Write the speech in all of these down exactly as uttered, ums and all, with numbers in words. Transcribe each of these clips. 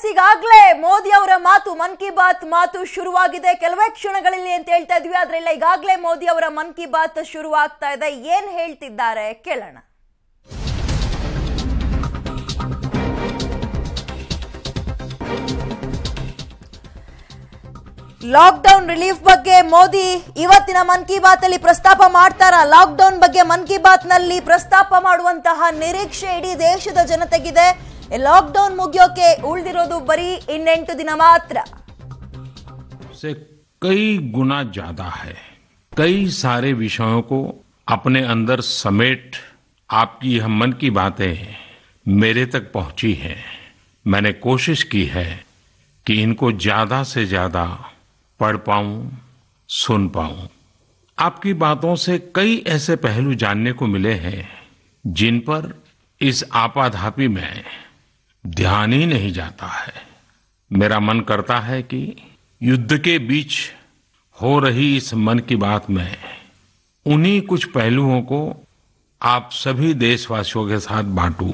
S ಈಗಾಗಲೇ ಮೋದಿ ಅವರ ಮಾತು ಮನ್ ಕಿ ಬಾತ್ ಮಾತು ಶುರುವಾಗಿದೆ ಕೆಲವೇ ಕ್ಷಣಗಳಲ್ಲಿ ಅಂತ ಹೇಳ್ತಾ ಇದ್ವಿ ಆದ್ರೆ ಇಲ್ಲ ಈಗಾಗಲೇ ಮೋದಿ ಅವರ ಮನ್ ಕಿ ಬಾತ್ ಶುರುವಾಗ್ತಾ ಇದೆ ಏನು ಹೇಳ್ತಿದ್ದಾರೆ ಕೇಳೋಣ लॉकडाउन रिलीफ बग्गे मोदी इवत्तिन मन की बात अल्ली प्रस्ताप माड्तारा लॉकडाउन बग्गे मन की बात नल्ली प्रस्ताप माडुवंतह निरीक्षे इडी देशद जनतेगिदे लॉकडाउन मुगियोके उळिदिरोदु बरी इन्नेंटु दिन मात्र से कई गुना ज्यादा है। कई सारे विषयों को अपने अंदर समेट आपकी यह मन की बातें मेरे तक पहुंची है। मैंने कोशिश की है कि इनको ज्यादा से ज्यादा पढ़ पाऊं, सुन पाऊं। आपकी बातों से कई ऐसे पहलू जानने को मिले हैं जिन पर इस आपाधापी में ध्यान ही नहीं जाता है। मेरा मन करता है कि युद्ध के बीच हो रही इस मन की बात में उन्हीं कुछ पहलुओं को आप सभी देशवासियों के साथ बांटूं।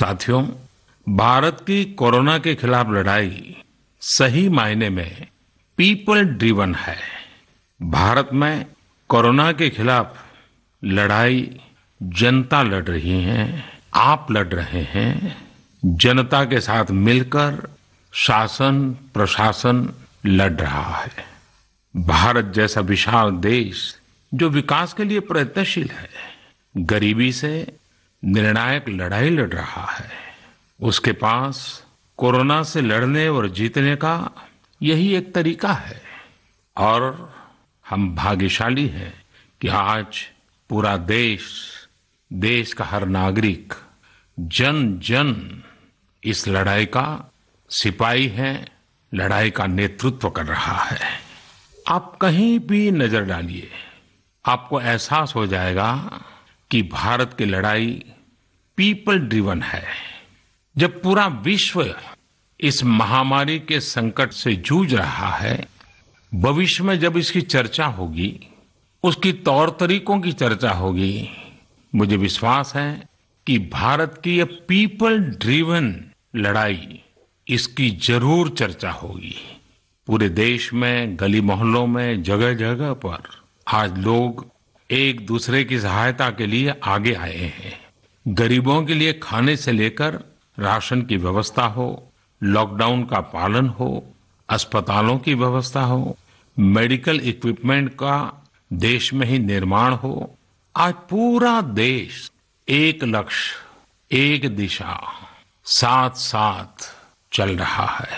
साथियों, भारत की कोरोना के खिलाफ लड़ाई सही मायने में पीपल ड्रिवन है। भारत में कोरोना के खिलाफ लड़ाई जनता लड़ रही है, आप लड़ रहे हैं। जनता के साथ मिलकर शासन प्रशासन लड़ रहा है। भारत जैसा विशाल देश जो विकास के लिए प्रयत्नशील है, गरीबी से निर्णायक लड़ाई लड़ रहा है। उसके पास कोरोना से लड़ने और जीतने का यही एक तरीका है। और हम भाग्यशाली हैं कि आज पूरा देश देश का हर नागरिक जन जन इस लड़ाई का सिपाही है, लड़ाई का नेतृत्व कर रहा है। आप कहीं भी नजर डालिए, आपको एहसास हो जाएगा कि भारत की लड़ाई पीपल ड्रिवन है। जब पूरा विश्व इस महामारी के संकट से जूझ रहा है, भविष्य में जब इसकी चर्चा होगी, उसकी तौर तरीकों की चर्चा होगी, मुझे विश्वास है कि भारत की ये पीपल ड्रिवन लड़ाई, इसकी जरूर चर्चा होगी। पूरे देश में, गली मोहल्लों में, जगह जगह पर आज लोग एक दूसरे की सहायता के लिए आगे आए हैं। गरीबों के लिए खाने से लेकर राशन की व्यवस्था हो, लॉकडाउन का पालन हो, अस्पतालों की व्यवस्था हो, मेडिकल इक्विपमेंट का देश में ही निर्माण हो। आज पूरा देश एक लक्ष्य, एक दिशा, साथ साथ चल रहा है।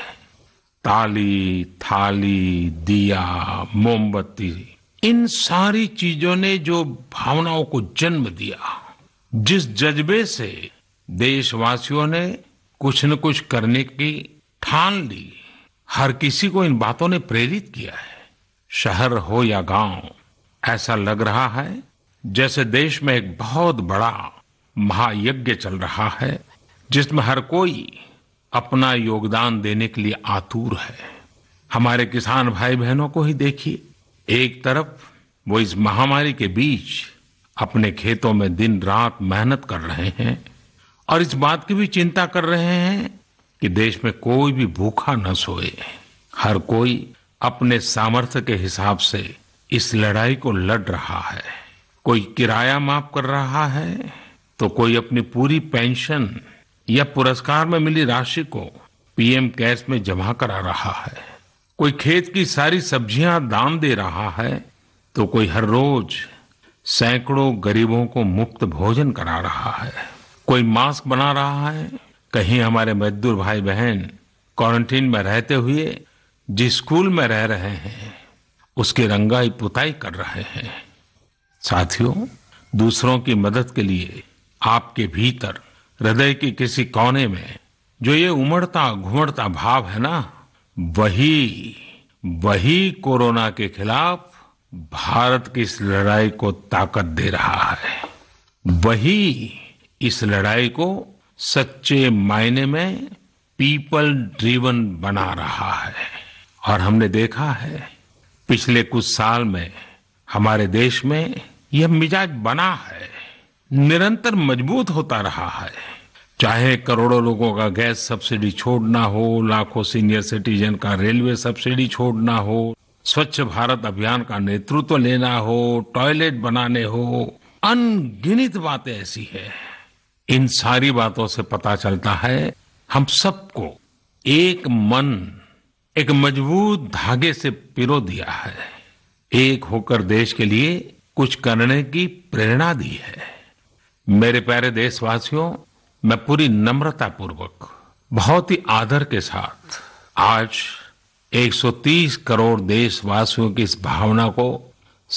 ताली, थाली, दिया, मोमबत्ती, इन सारी चीजों ने जो भावनाओं को जन्म दिया, जिस जज्बे से देशवासियों ने कुछ न कुछ करने की ठान ली, हर किसी को इन बातों ने प्रेरित किया है। शहर हो या गांव, ऐसा लग रहा है जैसे देश में एक बहुत बड़ा महायज्ञ चल रहा है जिसमें हर कोई अपना योगदान देने के लिए आतुर है। हमारे किसान भाई बहनों को ही देखिए, एक तरफ वो इस महामारी के बीच अपने खेतों में दिन रात मेहनत कर रहे हैं और इस बात की भी चिंता कर रहे हैं कि देश में कोई भी भूखा न सोए। हर कोई अपने सामर्थ्य के हिसाब से इस लड़ाई को लड़ रहा है। कोई किराया माफ कर रहा है तो कोई अपनी पूरी पेंशन या पुरस्कार में मिली राशि को पीएम केयर्स में जमा करा रहा है। कोई खेत की सारी सब्जियां दान दे रहा है तो कोई हर रोज सैकड़ों गरीबों को मुफ्त भोजन करा रहा है। कोई मास्क बना रहा है। कहीं हमारे मजदूर भाई बहन क्वारंटीन में रहते हुए जिस स्कूल में रह रहे हैं उसकी रंगाई पुताई कर रहे हैं। साथियों, दूसरों की मदद के लिए आपके भीतर हृदय के किसी कोने में जो ये उमड़ता घुमड़ता भाव है ना, वही वही कोरोना के खिलाफ भारत की इस लड़ाई को ताकत दे रहा है। वही इस लड़ाई को सच्चे मायने में पीपल ड्रिवन बना रहा है। और हमने देखा है पिछले कुछ साल में हमारे देश में यह मिजाज बना है, निरंतर मजबूत होता रहा है। चाहे करोड़ों लोगों का गैस सब्सिडी छोड़ना हो, लाखों सीनियर सिटीजन का रेलवे सब्सिडी छोड़ना हो, स्वच्छ भारत अभियान का नेतृत्व लेना हो, टॉयलेट बनाने हो, अनगिनत बातें ऐसी है। इन सारी बातों से पता चलता है हम सबको एक मन, एक मजबूत धागे से पिरो दिया है, एक होकर देश के लिए कुछ करने की प्रेरणा दी है। मेरे प्यारे देशवासियों, मैं पूरी नम्रता पूर्वक, बहुत ही आदर के साथ आज एक सौ तीस करोड़ देशवासियों की इस भावना को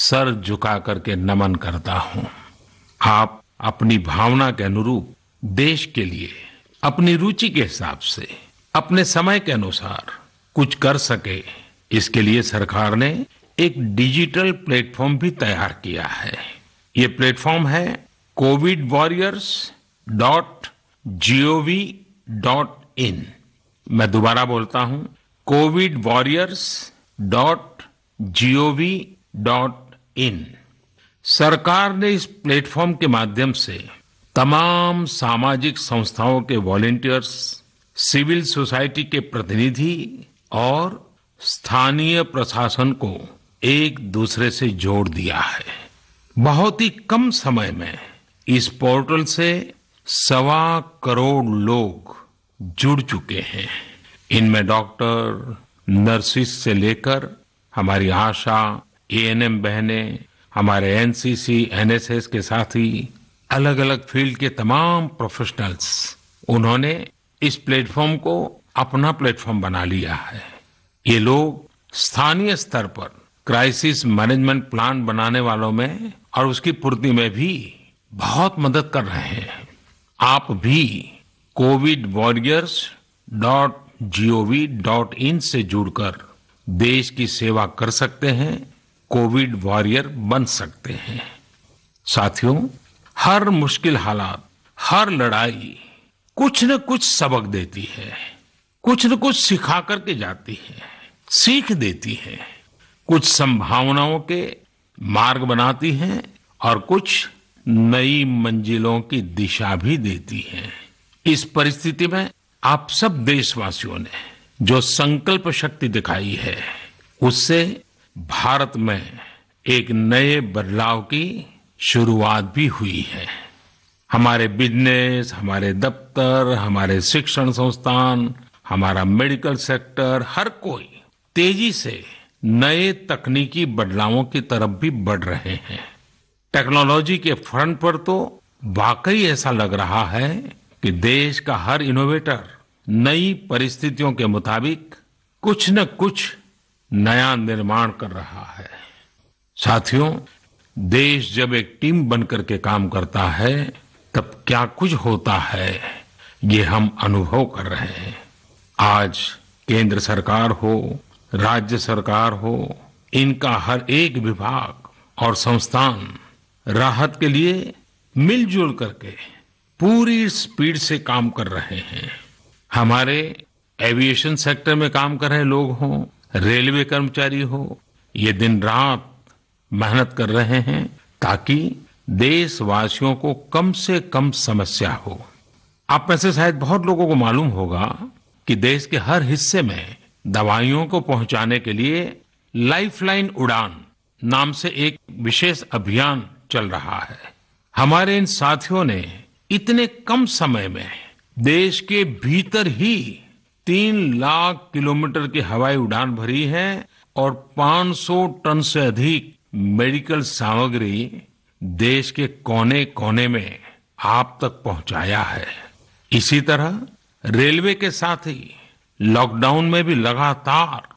सर झुका करके नमन करता हूं। आप अपनी भावना के अनुरूप देश के लिए अपनी रुचि के हिसाब से अपने समय के अनुसार कुछ कर सके, इसके लिए सरकार ने एक डिजिटल प्लेटफॉर्म भी तैयार किया है। ये प्लेटफॉर्म है covid warriors dot G O V dot in. मैं दोबारा बोलता हूं, covid warriors dot G O V dot in. सरकार ने इस प्लेटफॉर्म के माध्यम से तमाम सामाजिक संस्थाओं के वॉलेंटियर्स, सिविल सोसाइटी के प्रतिनिधि और स्थानीय प्रशासन को एक दूसरे से जोड़ दिया है। बहुत ही कम समय में इस पोर्टल से सवा करोड़ लोग जुड़ चुके हैं। इनमें डॉक्टर, नर्सिस से लेकर हमारी आशा, ए एन एम बहनें, हमारे N C C, N S S के साथी, अलग अलग फील्ड के तमाम प्रोफेशनल्स, उन्होंने इस प्लेटफॉर्म को अपना प्लेटफॉर्म बना लिया है। ये लोग स्थानीय स्तर पर क्राइसिस मैनेजमेंट प्लान बनाने वालों में और उसकी पूर्ति में भी बहुत मदद कर रहे हैं। आप भी covid warriors dot G O V dot in से जुड़कर देश की सेवा कर सकते हैं, कोविड वॉरियर बन सकते हैं। साथियों, हर मुश्किल हालात, हर लड़ाई कुछ न कुछ सबक देती है, कुछ न कुछ सिखा करके जाती है, सीख देती है, कुछ संभावनाओं के मार्ग बनाती है और कुछ नई मंजिलों की दिशा भी देती है। इस परिस्थिति में आप सब देशवासियों ने जो संकल्प शक्ति दिखाई है, उससे भारत में एक नए बदलाव की शुरुआत भी हुई है। हमारे बिजनेस, हमारे दफ्तर, हमारे शिक्षण संस्थान, हमारा मेडिकल सेक्टर, हर कोई तेजी से नए तकनीकी बदलावों की तरफ भी बढ़ रहे हैं। टेक्नोलॉजी के फ्रंट पर तो वाकई ऐसा लग रहा है कि देश का हर इनोवेटर नई परिस्थितियों के मुताबिक कुछ न कुछ नया निर्माण कर रहा है। साथियों, देश जब एक टीम बनकर के काम करता है, तब क्या कुछ होता है, ये हम अनुभव कर रहे हैं। आज केंद्र सरकार हो, राज्य सरकार हो, इनका हर एक विभाग और संस्थान राहत के लिए मिलजुल करके पूरी स्पीड से काम कर रहे हैं। हमारे एविएशन सेक्टर में काम कर रहे लोग हों, रेलवे कर्मचारी हो, ये दिन रात मेहनत कर रहे हैं ताकि देशवासियों को कम से कम समस्या हो। आप में से शायद बहुत लोगों को मालूम होगा कि देश के हर हिस्से में दवाइयों को पहुंचाने के लिए लाइफलाइन उड़ान नाम से एक विशेष अभियान चल रहा है। हमारे इन साथियों ने इतने कम समय में देश के भीतर ही तीन लाख किलोमीटर की हवाई उड़ान भरी है और पांच सौ टन से अधिक मेडिकल सामग्री देश के कोने कोने में आप तक पहुंचाया है। इसी तरह रेलवे के साथी लॉकडाउन में भी लगातार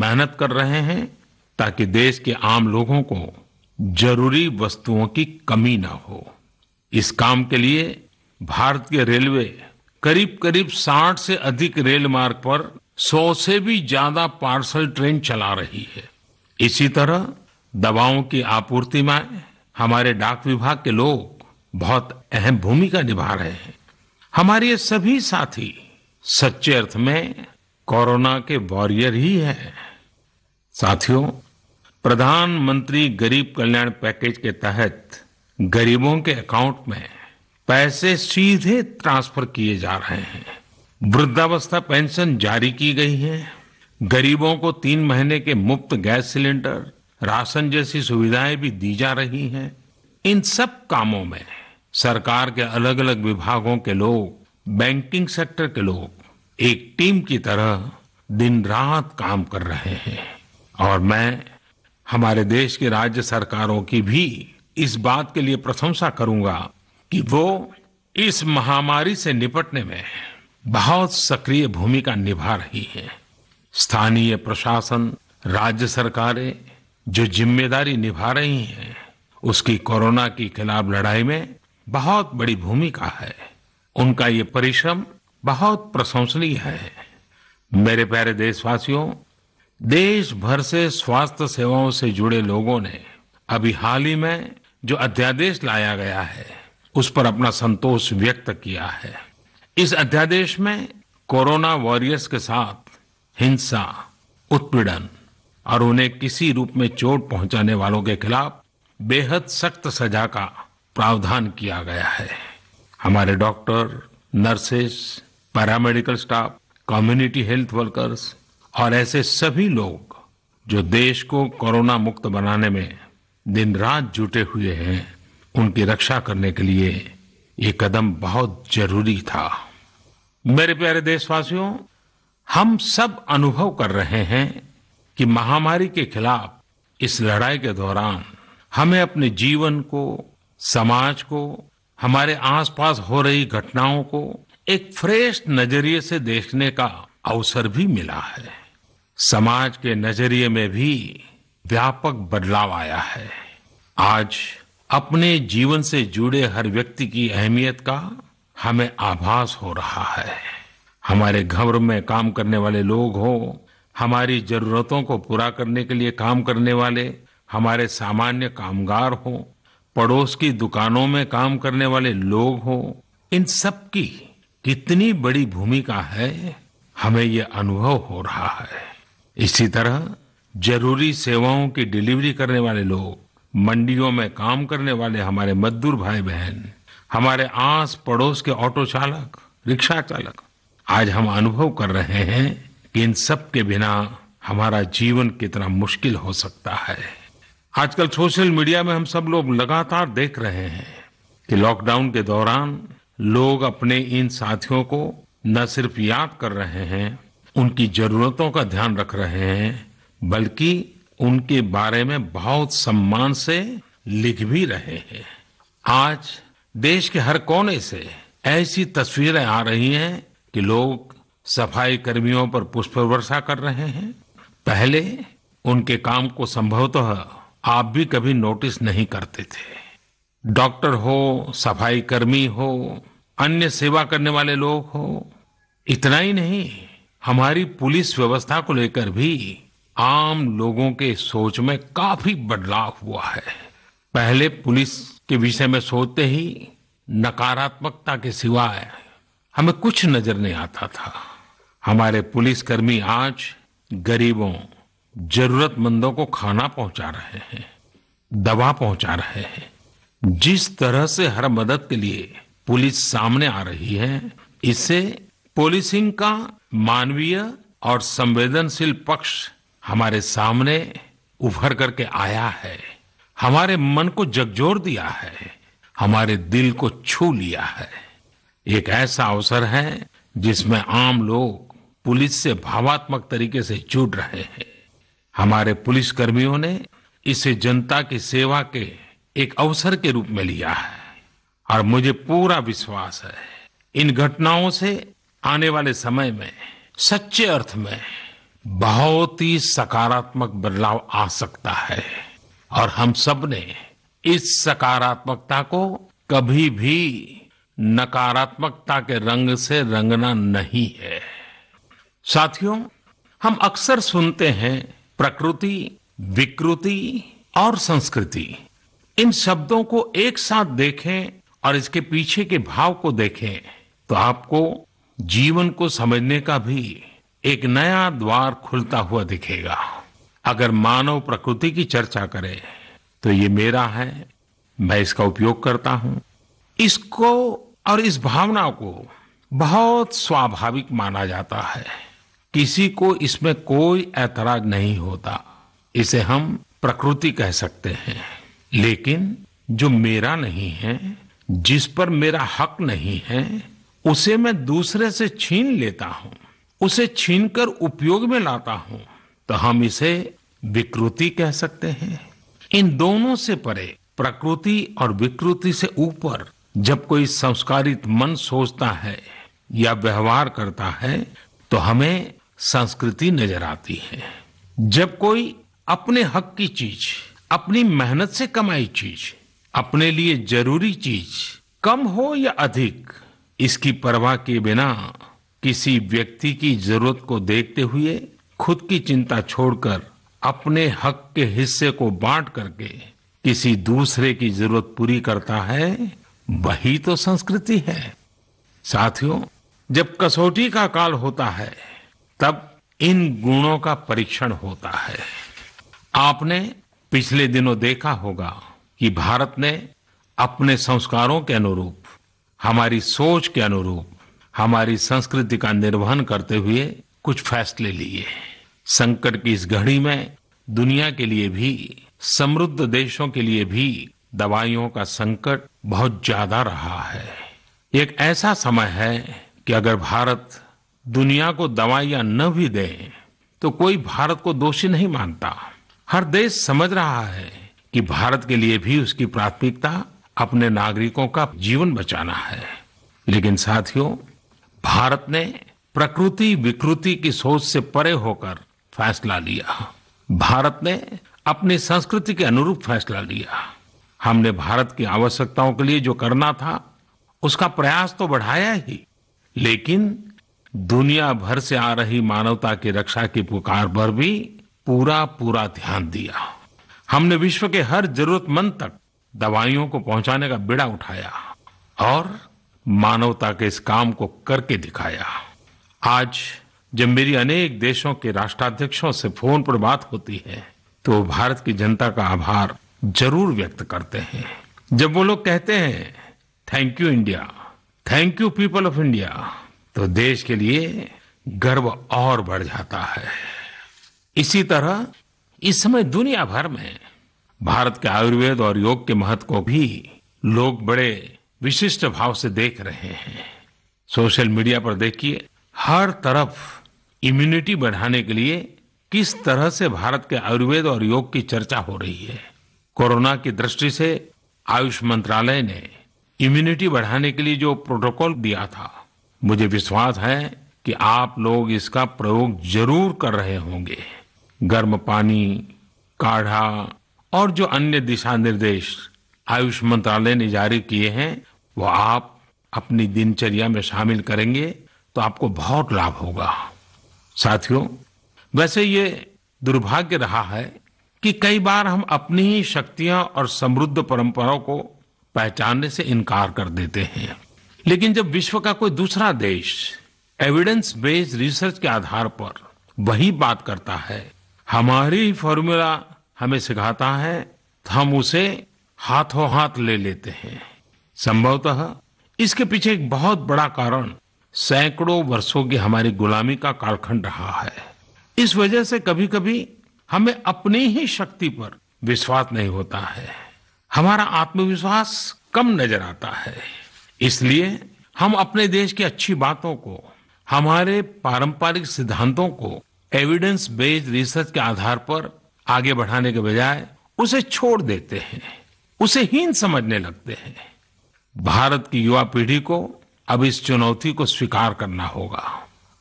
मेहनत कर रहे हैं ताकि देश के आम लोगों को जरूरी वस्तुओं की कमी ना हो। इस काम के लिए भारतीय रेलवे करीब करीब साठ से अधिक रेल मार्ग पर सौ से भी ज्यादा पार्सल ट्रेन चला रही है। इसी तरह दवाओं की आपूर्ति में हमारे डाक विभाग के लोग बहुत अहम भूमिका निभा रहे हैं। हमारे ये सभी साथी सच्चे अर्थ में कोरोना के वॉरियर ही हैं। साथियों, प्रधानमंत्री गरीब कल्याण पैकेज के तहत गरीबों के अकाउंट में पैसे सीधे ट्रांसफर किए जा रहे हैं। वृद्धावस्था पेंशन जारी की गई है। गरीबों को तीन महीने के मुफ्त गैस सिलेंडर, राशन जैसी सुविधाएं भी दी जा रही हैं। इन सब कामों में सरकार के अलग अलग विभागों के लोग, बैंकिंग सेक्टर के लोग एक टीम की तरह दिन रात काम कर रहे हैं। और मैं हमारे देश की राज्य सरकारों की भी इस बात के लिए प्रशंसा करूंगा कि वो इस महामारी से निपटने में बहुत सक्रिय भूमिका निभा रही है। स्थानीय प्रशासन, राज्य सरकारें जो जिम्मेदारी निभा रही हैं, उसकी कोरोना के खिलाफ लड़ाई में बहुत बड़ी भूमिका है। उनका ये परिश्रम बहुत प्रशंसनीय है। मेरे प्यारे देशवासियों, देश भर से स्वास्थ्य सेवाओं से जुड़े लोगों ने अभी हाल ही में जो अध्यादेश लाया गया है, उस पर अपना संतोष व्यक्त किया है। इस अध्यादेश में कोरोना वॉरियर्स के साथ हिंसा, उत्पीड़न और उन्हें किसी रूप में चोट पहुंचाने वालों के खिलाफ बेहद सख्त सजा का प्रावधान किया गया है। हमारे doctor, nurses, paramedical staff, community health workers और ऐसे सभी लोग जो देश को कोरोना मुक्त बनाने में दिन रात जुटे हुए हैं, उनकी रक्षा करने के लिए ये कदम बहुत जरूरी था। मेरे प्यारे देशवासियों, हम सब अनुभव कर रहे हैं कि महामारी के खिलाफ इस लड़ाई के दौरान हमें अपने जीवन को, समाज को, हमारे आसपास हो रही घटनाओं को एक फ्रेश नजरिए से देखने का अवसर भी मिला है। समाज के नजरिए में भी व्यापक बदलाव आया है। आज अपने जीवन से जुड़े हर व्यक्ति की अहमियत का हमें आभास हो रहा है। हमारे घर में काम करने वाले लोग हो, हमारी जरूरतों को पूरा करने के लिए काम करने वाले हमारे सामान्य कामगार हो, पड़ोस की दुकानों में काम करने वाले लोग हो, इन सब की कितनी बड़ी भूमिका है, हमें ये अनुभव हो रहा है। इसी तरह जरूरी सेवाओं की डिलीवरी करने वाले लोग, मंडियों में काम करने वाले हमारे मजदूर भाई बहन, हमारे आस पड़ोस के ऑटो चालक, रिक्शा चालक, आज हम अनुभव कर रहे हैं कि इन सब के बिना हमारा जीवन कितना मुश्किल हो सकता है। आजकल सोशल मीडिया में हम सब लोग लगातार देख रहे हैं कि लॉकडाउन के दौरान लोग अपने इन साथियों को न सिर्फ याद कर रहे हैं, उनकी जरूरतों का ध्यान रख रहे हैं, बल्कि उनके बारे में बहुत सम्मान से लिख भी रहे हैं। आज देश के हर कोने से ऐसी तस्वीरें आ रही हैं कि लोग सफाई कर्मियों पर पुष्प वर्षा कर रहे हैं। पहले उनके काम को संभवतः आप भी कभी नोटिस नहीं करते थे। डॉक्टर हो, सफाई कर्मी हो, अन्य सेवा करने वाले लोग हो, इतना ही नहीं, हमारी पुलिस व्यवस्था को लेकर भी आम लोगों के सोच में काफी बदलाव हुआ है। पहले पुलिस के विषय में सोचते ही नकारात्मकता के सिवाय हमें कुछ नजर नहीं आता था। हमारे पुलिसकर्मी आज गरीबों, जरूरतमंदों को खाना पहुंचा रहे हैं, दवा पहुंचा रहे हैं। जिस तरह से हर मदद के लिए पुलिस सामने आ रही है, इससे पुलिसिंग का मानवीय और संवेदनशील पक्ष हमारे सामने उभर करके आया है। हमारे मन को झकझोर दिया है, हमारे दिल को छू लिया है। एक ऐसा अवसर है जिसमें आम लोग पुलिस से भावात्मक तरीके से जुड़ रहे हैं। हमारे पुलिसकर्मियों ने इसे जनता की सेवा के एक अवसर के रूप में लिया है और मुझे पूरा विश्वास है, इन घटनाओं से आने वाले समय में सच्चे अर्थ में बहुत ही सकारात्मक बदलाव आ सकता है। और हम सब ने इस सकारात्मकता को कभी भी नकारात्मकता के रंग से रंगना नहीं है। साथियों, हम अक्सर सुनते हैं प्रकृति, विकृति और संस्कृति, इन शब्दों को एक साथ देखें और इसके पीछे के भाव को देखें तो आपको जीवन को समझने का भी एक नया द्वार खुलता हुआ दिखेगा। अगर मानव प्रकृति की चर्चा करें तो ये मेरा है, मैं इसका उपयोग करता हूँ। इसको और इस भावना को बहुत स्वाभाविक माना जाता है। किसी को इसमें कोई ऐतराज नहीं होता। इसे हम प्रकृति कह सकते हैं। लेकिन जो मेरा नहीं है, जिस पर मेरा हक नहीं है, उसे मैं दूसरे से छीन लेता हूँ, उसे छीनकर उपयोग में लाता हूँ, तो हम इसे विकृति कह सकते हैं। इन दोनों से परे, प्रकृति और विकृति से ऊपर जब कोई संस्कारित मन सोचता है या व्यवहार करता है तो हमें संस्कृति नजर आती है। जब कोई अपने हक की चीज, अपनी मेहनत से कमाई चीज, अपने लिए जरूरी चीज, कम हो या अधिक, इसकी परवाह किए बिना किसी व्यक्ति की जरूरत को देखते हुए खुद की चिंता छोड़कर अपने हक के हिस्से को बांट करके किसी दूसरे की जरूरत पूरी करता है, वही तो संस्कृति है। साथियों, जब कसौटी का काल होता है तब इन गुणों का परीक्षण होता है। आपने पिछले दिनों देखा होगा कि भारत ने अपने संस्कारों के अनुरूप, हमारी सोच के अनुरूप, हमारी संस्कृति का निर्वहन करते हुए कुछ फैसले लिए। संकट की इस घड़ी में दुनिया के लिए भी, समृद्ध देशों के लिए भी दवाइयों का संकट बहुत ज्यादा रहा है। एक ऐसा समय है कि अगर भारत दुनिया को दवाइयां न भी दे तो कोई भारत को दोषी नहीं मानता। हर देश समझ रहा है कि भारत के लिए भी उसकी प्राथमिकता अपने नागरिकों का जीवन बचाना है। लेकिन साथियों, भारत ने प्रकृति विकृति की सोच से परे होकर फैसला लिया। भारत ने अपनी संस्कृति के अनुरूप फैसला लिया। हमने भारत की आवश्यकताओं के लिए जो करना था उसका प्रयास तो बढ़ाया ही, लेकिन दुनिया भर से आ रही मानवता की रक्षा की पुकार पर भी पूरा पूरा ध्यान दिया। हमने विश्व के हर जरूरतमंद तक दवाइयों को पहुंचाने का बीड़ा उठाया और मानवता के इस काम को करके दिखाया। आज जब मेरी अनेक देशों के राष्ट्राध्यक्षों से फोन पर बात होती है तो भारत की जनता का आभार जरूर व्यक्त करते हैं। जब वो लोग कहते हैं thank you India, thank you people of India, तो देश के लिए गर्व और बढ़ जाता है। इसी तरह इस समय दुनिया भर में भारत के आयुर्वेद और योग के महत्व को भी लोग बड़े विशिष्ट भाव से देख रहे हैं। सोशल मीडिया पर देखिए, हर तरफ इम्यूनिटी बढ़ाने के लिए किस तरह से भारत के आयुर्वेद और योग की चर्चा हो रही है। कोरोना की दृष्टि से आयुष मंत्रालय ने इम्यूनिटी बढ़ाने के लिए जो प्रोटोकॉल दिया था, मुझे विश्वास है कि आप लोग इसका प्रयोग जरूर कर रहे होंगे। गर्म पानी, काढ़ा और जो अन्य दिशा निर्देश आयुष मंत्रालय ने जारी किए हैं वो आप अपनी दिनचर्या में शामिल करेंगे तो आपको बहुत लाभ होगा। साथियों, वैसे ये दुर्भाग्य रहा है कि कई बार हम अपनी ही शक्तियां और समृद्ध परंपराओं को पहचानने से इनकार कर देते हैं। लेकिन जब विश्व का कोई दूसरा देश एविडेंस बेस्ड रिसर्च के आधार पर वही बात करता है, हमारी फॉर्मूला हमें सिखाता है, हम उसे हाथों हाथ ले लेते हैं। संभवतः इसके पीछे एक बहुत बड़ा कारण सैकड़ों वर्षों की हमारी गुलामी का कालखंड रहा है। इस वजह से कभी कभी हमें अपनी ही शक्ति पर विश्वास नहीं होता है, हमारा आत्मविश्वास कम नजर आता है। इसलिए हम अपने देश की अच्छी बातों को, हमारे पारंपरिक सिद्धांतों को एविडेंस बेस्ड रिसर्च के आधार पर आगे बढ़ाने के बजाय उसे छोड़ देते हैं, उसे हीन समझने लगते हैं। भारत की युवा पीढ़ी को अब इस चुनौती को स्वीकार करना होगा।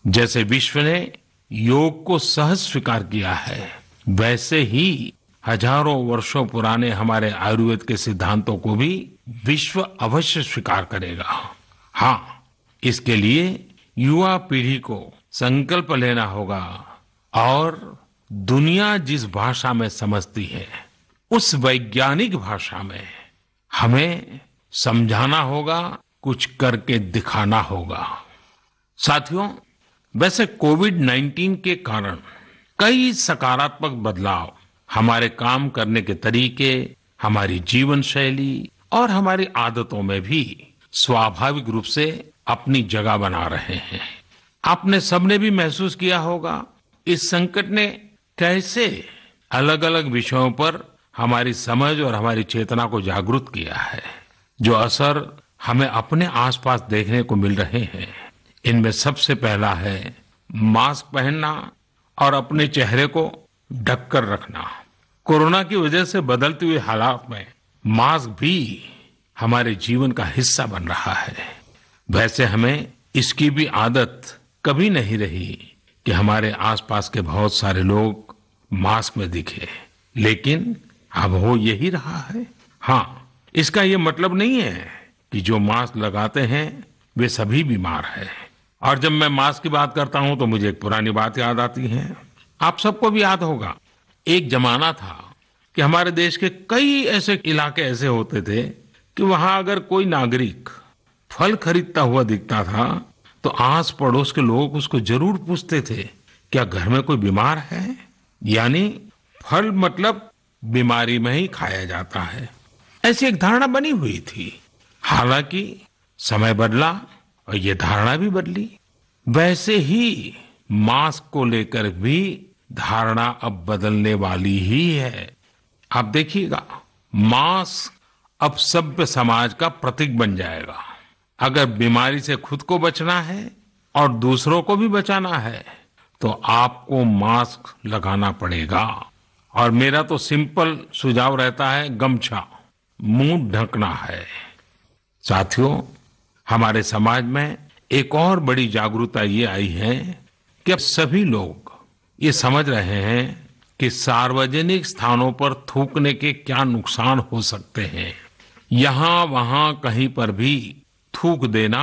जैसे विश्व ने योग को सहज स्वीकार किया है, वैसे ही हजारों वर्षों पुराने हमारे आयुर्वेद के सिद्धांतों को भी विश्व अवश्य स्वीकार करेगा। हाँ, इसके लिए युवा पीढ़ी को संकल्प लेना होगा और दुनिया जिस भाषा में समझती है उस वैज्ञानिक भाषा में हमें समझाना होगा, कुछ करके दिखाना होगा। साथियों, वैसे कोविड उन्नीस के कारण कई सकारात्मक बदलाव हमारे काम करने के तरीके, हमारी जीवन शैली और हमारी आदतों में भी स्वाभाविक रूप से अपनी जगह बना रहे हैं। आपने सबने भी महसूस किया होगा इस संकट ने कैसे अलग अलग विषयों पर हमारी समझ और हमारी चेतना को जागृत किया है। जो असर हमें अपने आसपास देखने को मिल रहे हैं, इनमें सबसे पहला है मास्क पहनना और अपने चेहरे को ढककर रखना। कोरोना की वजह से बदलते हुए हालात में मास्क भी हमारे जीवन का हिस्सा बन रहा है। वैसे हमें इसकी भी आदत कभी नहीं रही कि हमारे आसपास के बहुत सारे लोग मास्क में दिखे, लेकिन अब हो यही रहा है। हाँ, इसका ये मतलब नहीं है कि जो मास्क लगाते हैं वे सभी बीमार हैं। और जब मैं मास्क की बात करता हूँ तो मुझे एक पुरानी बात याद आती है, आप सबको भी याद होगा। एक जमाना था कि हमारे देश के कई ऐसे इलाके ऐसे होते थे कि वहाँ अगर कोई नागरिक फल खरीदता हुआ दिखता था तो आस पड़ोस के लोग उसको जरूर पूछते थे, क्या घर में कोई बीमार है? यानी फल मतलब बीमारी में ही खाया जाता है, ऐसी एक धारणा बनी हुई थी। हालांकि समय बदला और ये धारणा भी बदली। वैसे ही मास्क को लेकर भी धारणा अब बदलने वाली ही है। आप देखिएगा, मास्क अब सभ्य समाज का प्रतीक बन जाएगा। अगर बीमारी से खुद को बचना है और दूसरों को भी बचाना है तो आपको मास्क लगाना पड़ेगा। और मेरा तो सिंपल सुझाव रहता है, गमछा, मुंह ढकना है। साथियों, हमारे समाज में एक और बड़ी जागरूकता ये आई है कि अब सभी लोग ये समझ रहे हैं कि सार्वजनिक स्थानों पर थूकने के क्या नुकसान हो सकते हैं। यहाँ वहाँ कहीं पर भी थूक देना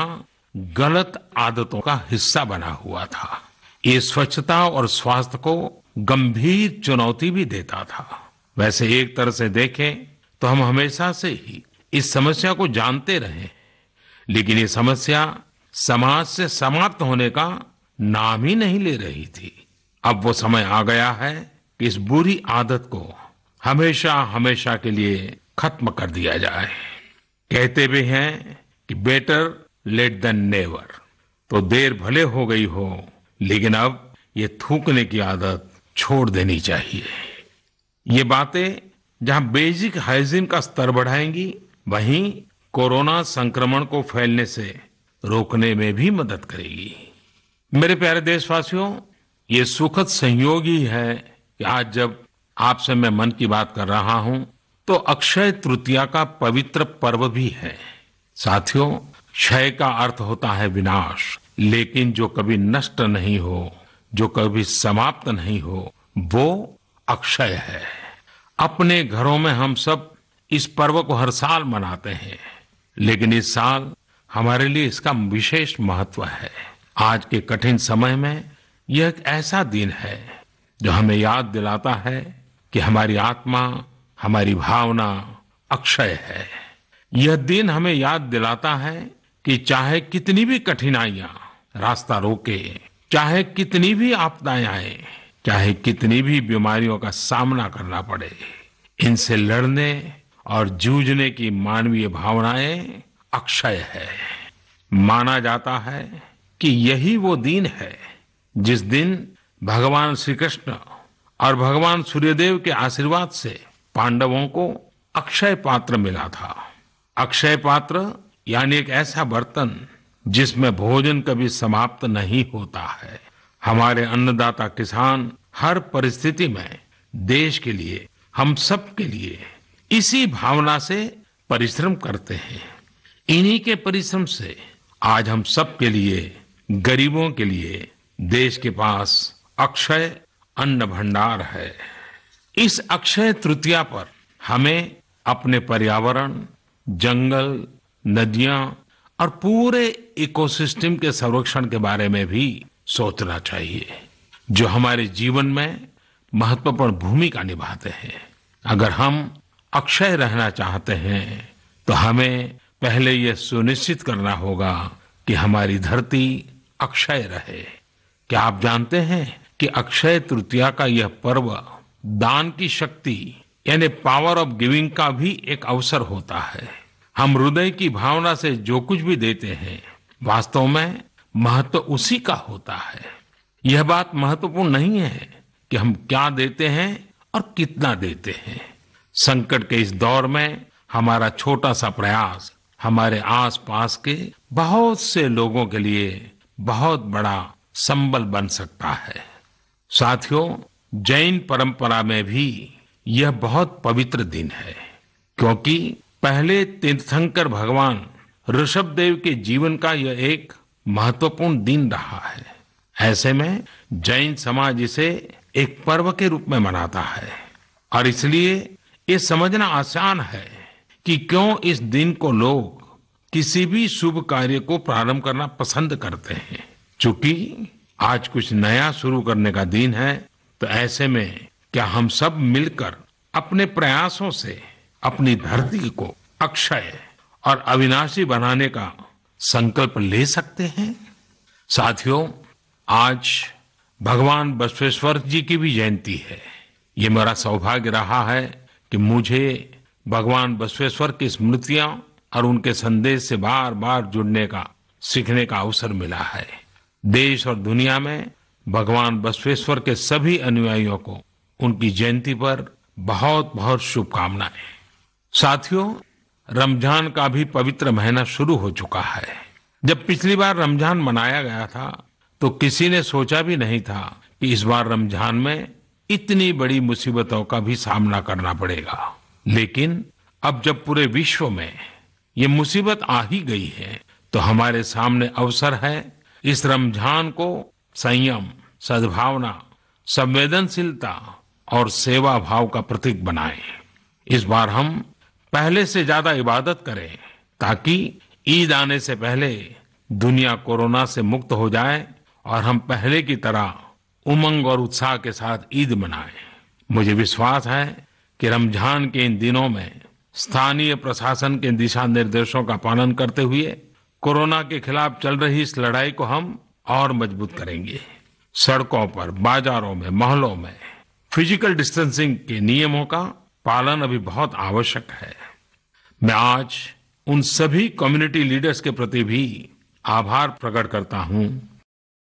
गलत आदतों का हिस्सा बना हुआ था। ये स्वच्छता और स्वास्थ्य को गंभीर चुनौती भी देता था। वैसे एक तरह से देखें तो हम हमेशा से ही इस समस्या को जानते रहे, लेकिन ये समस्या समाज से समाप्त होने का नाम ही नहीं ले रही थी। अब वो समय आ गया है कि इस बुरी आदत को हमेशा हमेशा के लिए खत्म कर दिया जाए। कहते भी हैं कि बेटर लेट देन नेवर, तो देर भले हो गई हो, लेकिन अब ये थूकने की आदत छोड़ देनी चाहिए। ये बातें जहां बेसिक हाइजीन का स्तर बढ़ाएंगी, वहीं कोरोना संक्रमण को फैलने से रोकने में भी मदद करेगी। मेरे प्यारे देशवासियों, ये सुखद संयोग ही है कि आज जब आपसे मैं मन की बात कर रहा हूं तो अक्षय तृतीया का पवित्र पर्व भी है। साथियों, क्षय का अर्थ होता है विनाश, लेकिन जो कभी नष्ट नहीं हो, जो कभी समाप्त नहीं हो, वो अक्षय है। अपने घरों में हम सब इस पर्व को हर साल मनाते हैं, लेकिन इस साल हमारे लिए इसका विशेष महत्व है। आज के कठिन समय में यह एक ऐसा दिन है जो हमें याद दिलाता है कि हमारी आत्मा, हमारी भावना अक्षय है। यह दिन हमें याद दिलाता है कि चाहे कितनी भी कठिनाइयां रास्ता रोके, चाहे कितनी भी आपदाएं आए, चाहे कितनी भी बीमारियों का सामना करना पड़े, इनसे लड़ने और जूझने की मानवीय भावनाएं अक्षय है। माना जाता है कि यही वो दिन है जिस दिन भगवान श्री कृष्ण और भगवान सूर्यदेव के आशीर्वाद से पांडवों को अक्षय पात्र मिला था। अक्षय पात्र यानी एक ऐसा बर्तन जिसमें भोजन कभी समाप्त नहीं होता है। हमारे अन्नदाता किसान हर परिस्थिति में देश के लिए, हम सब के लिए इसी भावना से परिश्रम करते हैं। इन्हीं के परिश्रम से आज हम सब के लिए, गरीबों के लिए देश के पास अक्षय अन्न भंडार है। इस अक्षय तृतीया पर हमें अपने पर्यावरण, जंगल, नदियां और पूरे इकोसिस्टम के संरक्षण के बारे में भी सोचना चाहिए, जो हमारे जीवन में महत्वपूर्ण भूमिका निभाते हैं। अगर हम अक्षय रहना चाहते हैं तो हमें पहले यह सुनिश्चित करना होगा कि हमारी धरती अक्षय रहे। क्या आप जानते हैं कि अक्षय तृतीया का यह पर्व दान की शक्ति यानी पावर ऑफ गिविंग का भी एक अवसर होता है। हम हृदय की भावना से जो कुछ भी देते हैं, वास्तव में महत्व उसी का होता है। यह बात महत्वपूर्ण नहीं है कि हम क्या देते हैं और कितना देते हैं। संकट के इस दौर में हमारा छोटा सा प्रयास हमारे आसपास के बहुत से लोगों के लिए बहुत बड़ा संबल बन सकता है। साथियों, जैन परंपरा में भी यह बहुत पवित्र दिन है, क्योंकि पहले तीर्थंकर भगवान ऋषभदेव के जीवन का यह एक महत्वपूर्ण दिन रहा है। ऐसे में जैन समाज इसे एक पर्व के रूप में मनाता है, और इसलिए ये समझना आसान है कि क्यों इस दिन को लोग किसी भी शुभ कार्य को प्रारंभ करना पसंद करते हैं। चूंकि आज कुछ नया शुरू करने का दिन है, तो ऐसे में क्या हम सब मिलकर अपने प्रयासों से अपनी धरती को अक्षय और अविनाशी बनाने का संकल्प ले सकते हैं। साथियों, आज भगवान बसवेश्वर जी की भी जयंती है। ये मेरा सौभाग्य रहा है कि मुझे भगवान बसवेश्वर की स्मृतियां और उनके संदेश से बार बार जुड़ने का, सीखने का अवसर मिला है। देश और दुनिया में भगवान बसवेश्वर के सभी अनुयायियों को उनकी जयंती पर बहुत बहुत शुभकामनाएं। साथियों, रमजान का भी पवित्र महीना शुरू हो चुका है। जब पिछली बार रमजान मनाया गया था, तो किसी ने सोचा भी नहीं था कि इस बार रमजान में इतनी बड़ी मुसीबतों का भी सामना करना पड़ेगा। लेकिन अब जब पूरे विश्व में ये मुसीबत आ ही गई है, तो हमारे सामने अवसर है इस रमजान को संयम, सद्भावना, संवेदनशीलता और सेवा भाव का प्रतीक बनाएं। इस बार हम पहले से ज्यादा इबादत करें, ताकि ईद आने से पहले दुनिया कोरोना से मुक्त हो जाए और हम पहले की तरह उमंग और उत्साह के साथ ईद मनाएं। मुझे विश्वास है कि रमजान के इन दिनों में स्थानीय प्रशासन के दिशा निर्देशों का पालन करते हुए कोरोना के खिलाफ चल रही इस लड़ाई को हम और मजबूत करेंगे। सड़कों पर, बाजारों में, मोहल्लों में फिजिकल डिस्टेंसिंग के नियमों का पालन अभी बहुत आवश्यक है। मैं आज उन सभी कम्युनिटी लीडर्स के प्रति भी आभार प्रकट करता हूँ